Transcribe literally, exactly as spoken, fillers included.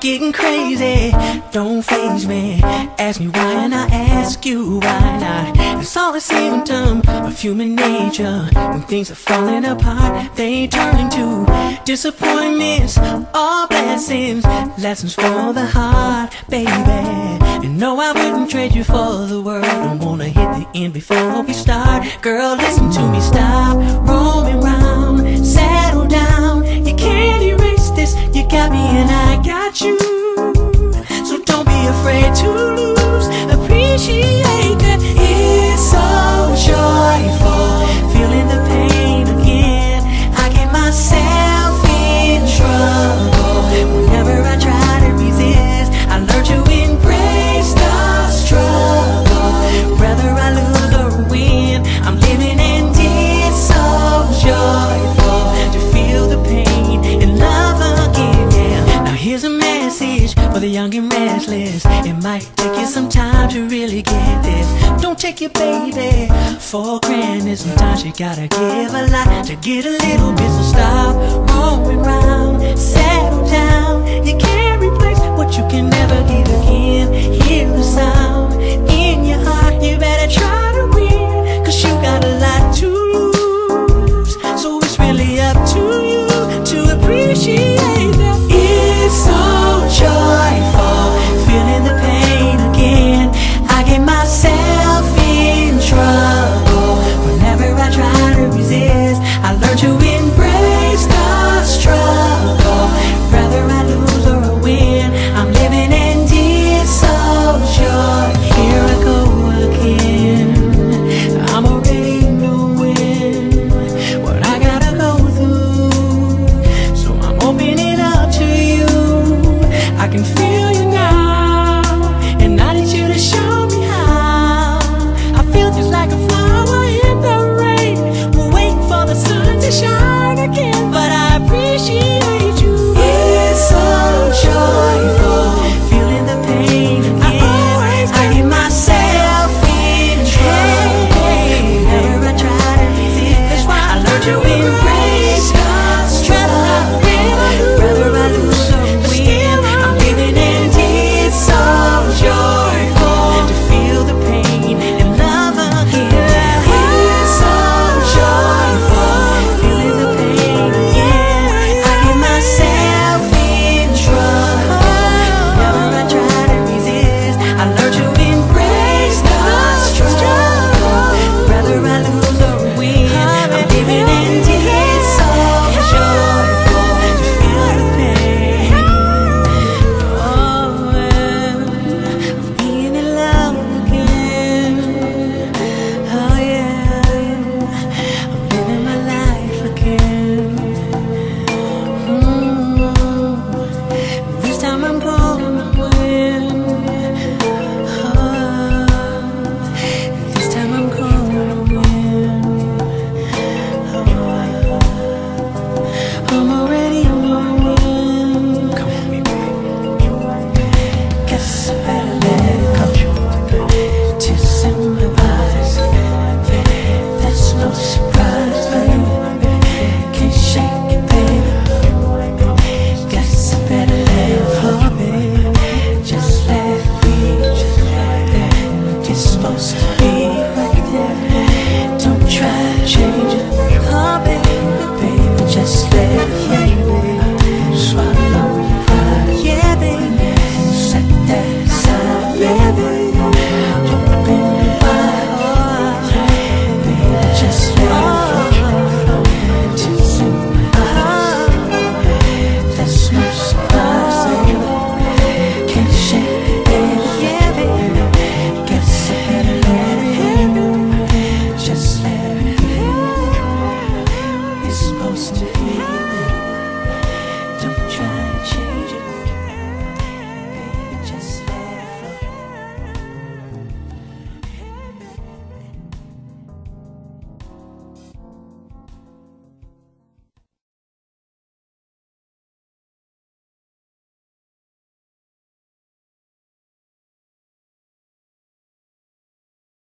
getting crazy. Don't faze me. Ask me why and I ask you why not. It's all the same dumb of human nature. When things are falling apart, they turn into disappointments or blessings. Lessons for the heart, baby. And no, I wouldn't trade you for the world. Don't wanna hit the end before we start. Girl, listen to me, stop roaming round, settle down. You can't erase this, you got me and I got you. So don't be afraid to lose, appreciate that it's so joyful. Feeling the pain again, I get myself in trouble. Whenever I try to resist, I learn to embrace the struggle. Whether I lose or win, I'm living and it's so joyful to feel the pain and love again, yeah. Now here's a message for the young and restless. It might take you some time to really get this. Don't take your baby for granted. Sometimes you gotta give a lot to get a little bit. So stop roaming round, settle down. You can't replace what you can never give again. Hear the sound in your heart. You better try to win, cause you got a lot to lose. So it's really up to you to appreciate that it's so joyful. Feeling the pain again, I get myself in trouble. Whenever I try to resist, I learn to embrace the struggle. Whether I lose or I win, I'm living and it's so joyful. Here I go again, I'm already knowing what I gotta go through. So I'm opening up to you, I can feel you now. I'm already